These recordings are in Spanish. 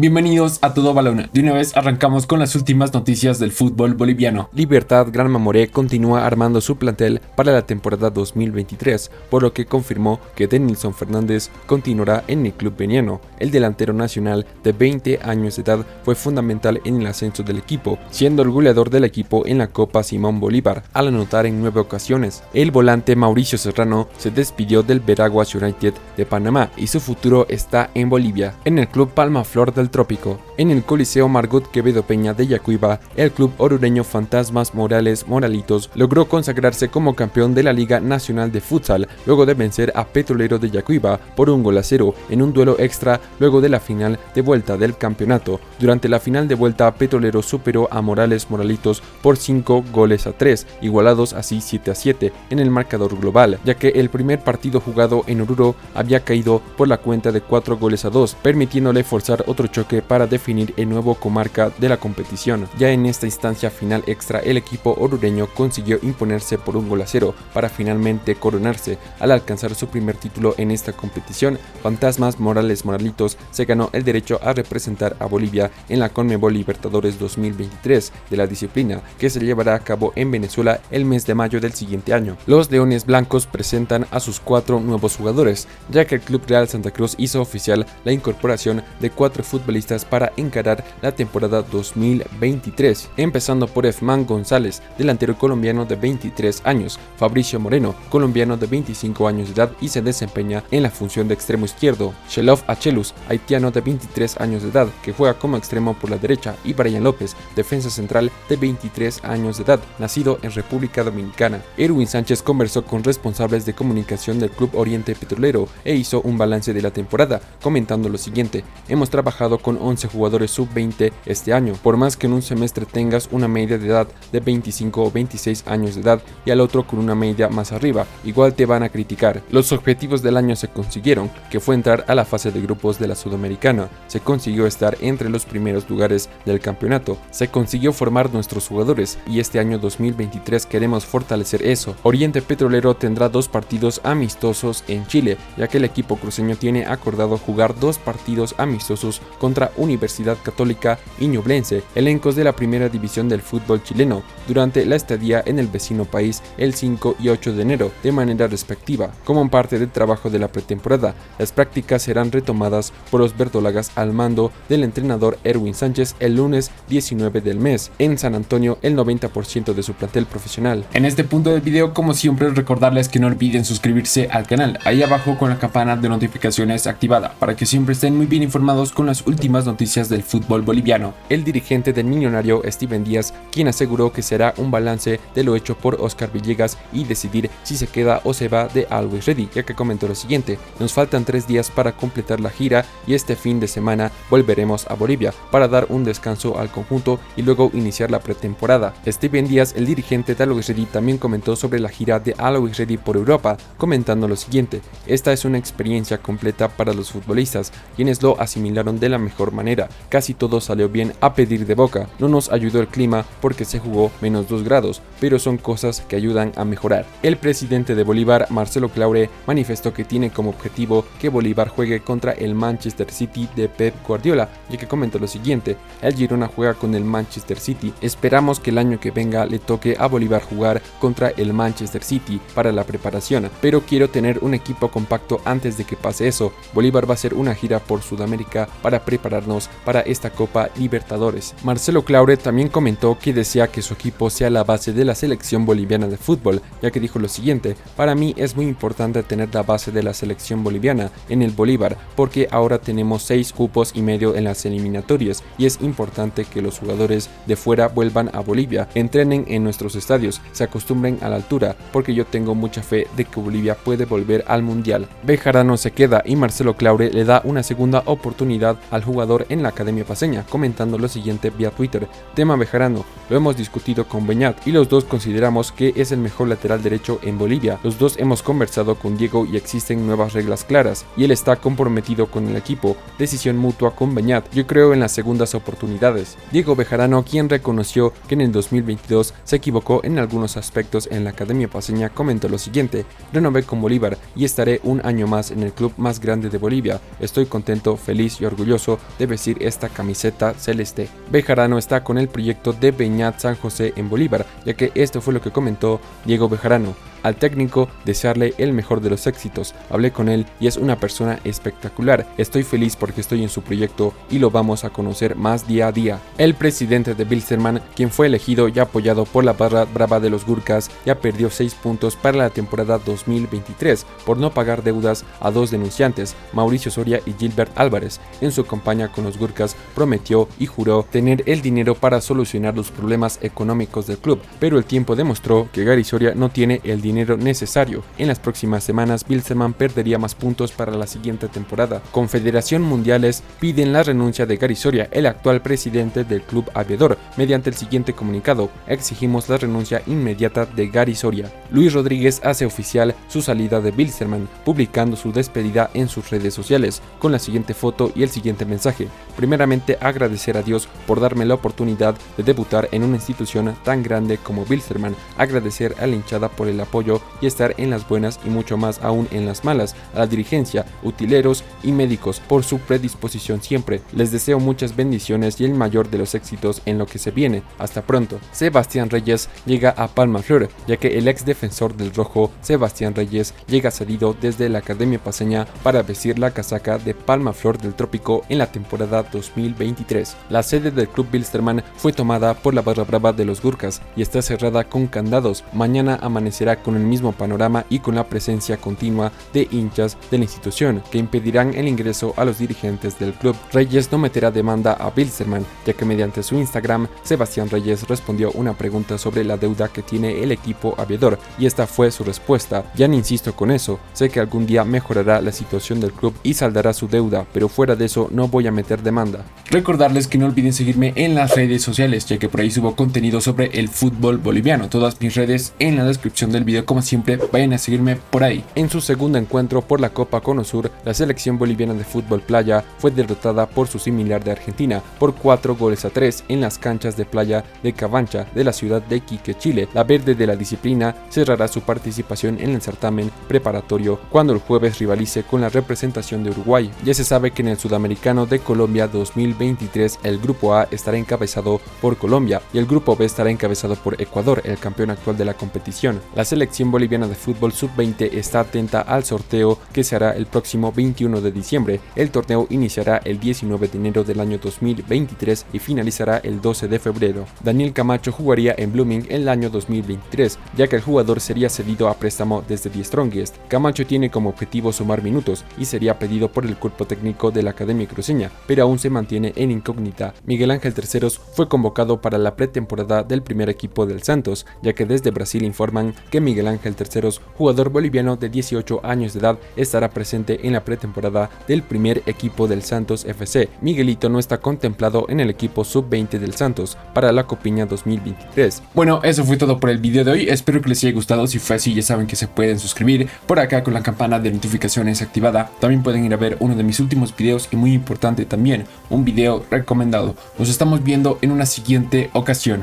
Bienvenidos a Todo Balón. De una vez arrancamos con las últimas noticias del fútbol boliviano. Libertad Gran Mamoré continúa armando su plantel para la temporada 2023, por lo que confirmó que Denilson Fernández continuará en el club beniano. El delantero nacional de 20 años de edad fue fundamental en el ascenso del equipo, siendo el goleador del equipo en la Copa Simón Bolívar, al anotar en 9 ocasiones. El volante Mauricio Serrano se despidió del Veraguas United de Panamá y su futuro está en Bolivia, en el club Palmaflor del Trópico. En el Coliseo Margot Quevedo Peña de Yacuiba, el club orureño Fantasmas Morales Moralitos logró consagrarse como campeón de la Liga Nacional de Futsal luego de vencer a Petrolero de Yacuiba por 1-0 en un duelo extra luego de la final de vuelta del campeonato. Durante la final de vuelta, Petrolero superó a Morales Moralitos por 5-3, igualados así 7-7 en el marcador global, ya que el primer partido jugado en Oruro había caído por la cuenta de 4-2, permitiéndole forzar otro choque para definir el nuevo comarca de la competición. Ya en esta instancia final extra, el equipo orureño consiguió imponerse por 1-0 para finalmente coronarse. Al alcanzar su primer título en esta competición, Fantasmas Morales Moralitos se ganó el derecho a representar a Bolivia en la Conmebol Libertadores 2023 de la disciplina, que se llevará a cabo en Venezuela el mes de mayo del siguiente año. Los Leones Blancos presentan a sus 4 nuevos jugadores, ya que el Club Real Santa Cruz hizo oficial la incorporación de 4 futbolistas para encarar la temporada 2023, empezando por Efman González, delantero colombiano de 23 años, Fabricio Moreno, colombiano de 25 años de edad y se desempeña en la función de extremo izquierdo, Shelof Achelus, haitiano de 23 años de edad, que juega como extremo por la derecha, y Brian López, defensa central de 23 años de edad, nacido en República Dominicana. Erwin Sánchez conversó con responsables de comunicación del Club Oriente Petrolero e hizo un balance de la temporada, comentando lo siguiente: hemos trabajado con 11 jugadores sub-20 este año. Por más que en un semestre tengas una media de edad de 25 o 26 años de edad y al otro con una media más arriba, igual te van a criticar. Los objetivos del año se consiguieron, que fue entrar a la fase de grupos de la Sudamericana. Se consiguió estar entre los primeros lugares del campeonato. Se consiguió formar nuestros jugadores y este año 2023 queremos fortalecer eso. Oriente Petrolero tendrá 2 partidos amistosos en Chile, ya que el equipo cruceño tiene acordado jugar 2 partidos amistosos contra Universidad Católica y Ñublense, elencos de la primera división del fútbol chileno, durante la estadía en el vecino país el 5 y 8 de enero de manera respectiva. Como parte del trabajo de la pretemporada, las prácticas serán retomadas por los verdolagas al mando del entrenador Erwin Sánchez el lunes 19 del mes, en San Antonio, el 90% de su plantel profesional. En este punto del video, como siempre, recordarles que no olviden suscribirse al canal, ahí abajo con la campana de notificaciones activada, para que siempre estén muy bien informados con las últimas noticias del fútbol boliviano. El dirigente del Millonario, Steven Díaz, quien aseguró que será un balance de lo hecho por Oscar Villegas y decidir si se queda o se va de Always Ready, ya que comentó lo siguiente: nos faltan 3 días para completar la gira y este fin de semana volveremos a Bolivia para dar un descanso al conjunto y luego iniciar la pretemporada. Steven Díaz, el dirigente de Always Ready, también comentó sobre la gira de Always Ready por Europa, comentando lo siguiente: esta es una experiencia completa para los futbolistas, quienes lo asimilaron de la mejor manera. Casi todo salió bien a pedir de boca. No nos ayudó el clima porque se jugó -2 grados, pero son cosas que ayudan a mejorar. El presidente de Bolívar, Marcelo Claure, manifestó que tiene como objetivo que Bolívar juegue contra el Manchester City de Pep Guardiola, ya que comentó lo siguiente: el Girona juega con el Manchester City. Esperamos que el año que venga le toque a Bolívar jugar contra el Manchester City para la preparación, pero quiero tener un equipo compacto antes de que pase eso. Bolívar va a hacer una gira por Sudamérica para prepararnos para esta Copa Libertadores. Marcelo Claure también comentó que desea que su equipo sea la base de la selección boliviana de fútbol, ya que dijo lo siguiente: para mí es muy importante tener la base de la selección boliviana en el Bolívar, porque ahora tenemos 6,5 cupos en las eliminatorias y es importante que los jugadores de fuera vuelvan a Bolivia, entrenen en nuestros estadios, se acostumbren a la altura, porque yo tengo mucha fe de que Bolivia puede volver al Mundial. Bejarano se queda y Marcelo Claure le da una segunda oportunidad al jugador en la Academia Paceña, comentando lo siguiente vía Twitter: tema Bejarano, lo hemos discutido con Beñat y los dos consideramos que es el mejor lateral derecho en Bolivia. Los dos hemos conversado con Diego y existen nuevas reglas claras y él está comprometido con el equipo, decisión mutua con Beñat. Yo creo en las segundas oportunidades. Diego Bejarano, quien reconoció que en el 2022 se equivocó en algunos aspectos en la Academia Paceña, comentó lo siguiente: renové con Bolívar y estaré un año más en el club más grande de Bolivia. Estoy contento, feliz y orgulloso orgulloso de vestir esta camiseta celeste. Bejarano está con el proyecto de Beñat San José en Bolívar, ya que esto fue lo que comentó Diego Bejarano. Al técnico, desearle el mejor de los éxitos. Hablé con él y es una persona espectacular. Estoy feliz porque estoy en su proyecto y lo vamos a conocer más día a día. El presidente de Wilstermann, quien fue elegido y apoyado por la Barra Brava de los Gurkas, ya perdió 6 puntos para la temporada 2023 por no pagar deudas a 2 denunciantes, Mauricio Soria y Gilbert Álvarez. En su campaña con los Gurkas prometió y juró tener el dinero para solucionar los problemas económicos del club, pero el tiempo demostró que Gary Soria no tiene el dinero necesario. En las próximas semanas, Wilstermann perdería más puntos para la siguiente temporada. Confederación Mundiales piden la renuncia de Gary Soria, el actual presidente del club aviador, mediante el siguiente comunicado: exigimos la renuncia inmediata de Gary Soria. Luis Rodríguez hace oficial su salida de Wilstermann, publicando su despedida en sus redes sociales, con la siguiente foto y el siguiente mensaje: primeramente agradecer a Dios por darme la oportunidad de debutar en una institución tan grande como Wilstermann, agradecer a la hinchada por el apoyo y estar en las buenas y mucho más aún en las malas, a la dirigencia, utileros y médicos por su predisposición siempre. Les deseo muchas bendiciones y el mayor de los éxitos en lo que se viene. Hasta pronto. Sebastián Reyes llega a Palmaflor, ya que el ex defensor del rojo, Sebastián Reyes, llega cedido desde la Academia Paceña para vestir la casaca de Palmaflor del Trópico en la temporada 2023. La sede del club Wilstermann fue tomada por la Barra Brava de los Gurkas y está cerrada con candados. Mañana amanecerá con el mismo panorama y con la presencia continua de hinchas de la institución que impedirán el ingreso a los dirigentes del club. Reyes no meterá demanda a Wilstermann, ya que mediante su Instagram, Sebastián Reyes respondió una pregunta sobre la deuda que tiene el equipo aviador y esta fue su respuesta: ya no insisto con eso, sé que algún día mejorará la situación del club y saldará su deuda, pero fuera de eso no voy a meter demanda. Recordarles que no olviden seguirme en las redes sociales, ya que por ahí subo contenido sobre el fútbol boliviano. Todas mis redes en la descripción del video. Como siempre, vayan a seguirme por ahí. En su segundo encuentro por la Copa Conosur, la selección boliviana de fútbol playa fue derrotada por su similar de Argentina por 4-3 en las canchas de playa de Cabancha de la ciudad de Iquique, Chile. La verde de la disciplina cerrará su participación en el certamen preparatorio cuando el jueves rivalice con la representación de Uruguay. Ya se sabe que en el Sudamericano de Colombia 2023 el grupo A estará encabezado por Colombia y el grupo B estará encabezado por Ecuador, el campeón actual de la competición. La selección boliviana de fútbol sub-20 está atenta al sorteo que se hará el próximo 21 de diciembre. El torneo iniciará el 19 de enero del año 2023 y finalizará el 12 de febrero. Daniel Camacho jugaría en Blooming el año 2023, ya que el jugador sería cedido a préstamo desde The Strongest. Camacho tiene como objetivo sumar minutos y sería pedido por el cuerpo técnico de la Academia Cruceña, pero aún se mantiene en incógnita. Miguel Ángel Terceros fue convocado para la pretemporada del primer equipo del Santos, ya que desde Brasil informan que Miguel Ángel Terceros, jugador boliviano de 18 años de edad, estará presente en la pretemporada del primer equipo del Santos FC. Miguelito no está contemplado en el equipo sub-20 del Santos para la Copiña 2023. Bueno, eso fue todo por el video de hoy. Espero que les haya gustado. Si fue así, ya saben que se pueden suscribir por acá con la campana de notificaciones activada. También pueden ir a ver uno de mis últimos videos y muy importante también, un video recomendado. Nos estamos viendo en una siguiente ocasión.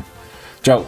Chao.